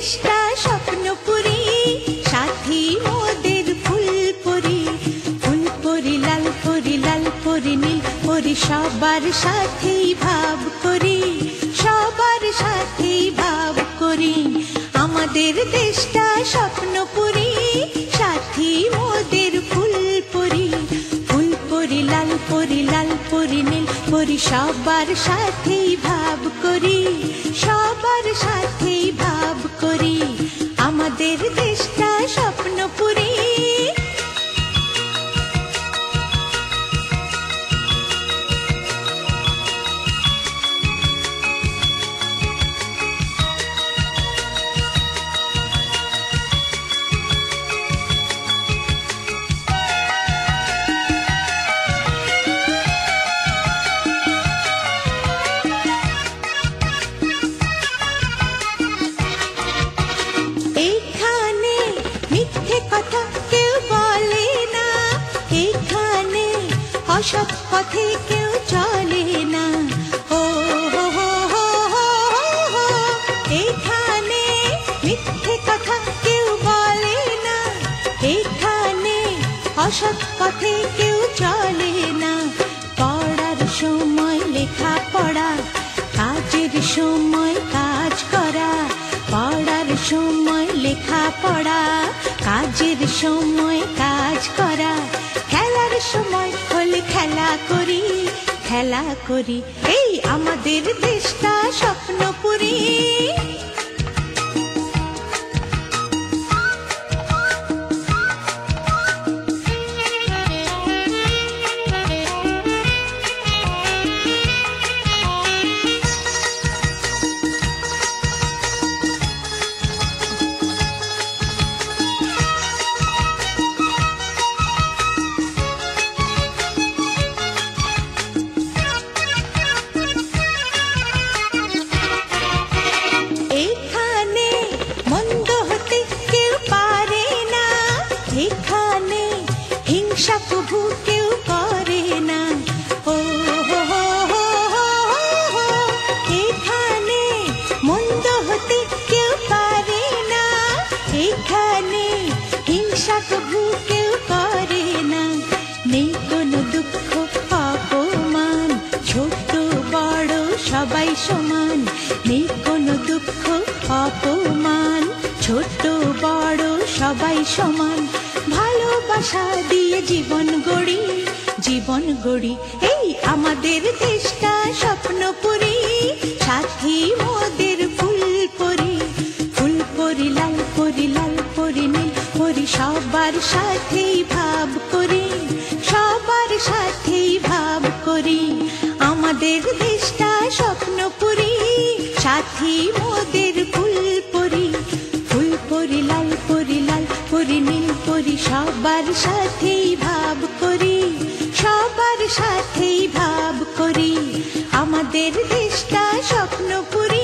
देशटा स्वप्नपुरी साथी मोदेर फुलपुरी फुलपुरी लाल पुरी नील पुरी सबार साथे भाव करी सबार साथे भाव करी आमादेर देशटा स्वप्नपुरी साथी मोदेर फुलपुरी फुलपुरी लाल पुरी नील पुरी सबार साथे भाव करी सबार साथे भाव करी आमादेर देशटा स्वप्नपुरी। सब पथे क्यों चले ना हो मिथ्ये कथा क्यों बोले ना असत पथे क्यों चले ना पढ़ार समय लेखा पढ़ा काजेर समय काज करा पढ़ार समय लेखा पढ़ा काजेर समय काज करा खेलार समय खेला करी ए आमादेर देशटा स्वप्नपुरी। हिंसा प्रभु क्यों करे ना मंद होते क्यों करे ना हिंसा प्रभु क्यों करे ना नहीं कोनो दुख अपमान छोट बड़ सबाई समान नहीं कोनो दुख अपमान छोट बड़ सबाई समान भालोबासा दिए जीवन गड़ी ए आमादेर देशटा स्वप्नपुरी साथी मोदेर फुलपुरी फुलपुरी लाल पुरी नील पुरी सबार साथे भाव करी आमादेर देशटा स्वप्नपुरी साथी मोदेर फुलपुरी फुलपुरी लाल पुरी नील सबार साथे भाव करी आमादेर देशटा स्वप्नपुरी।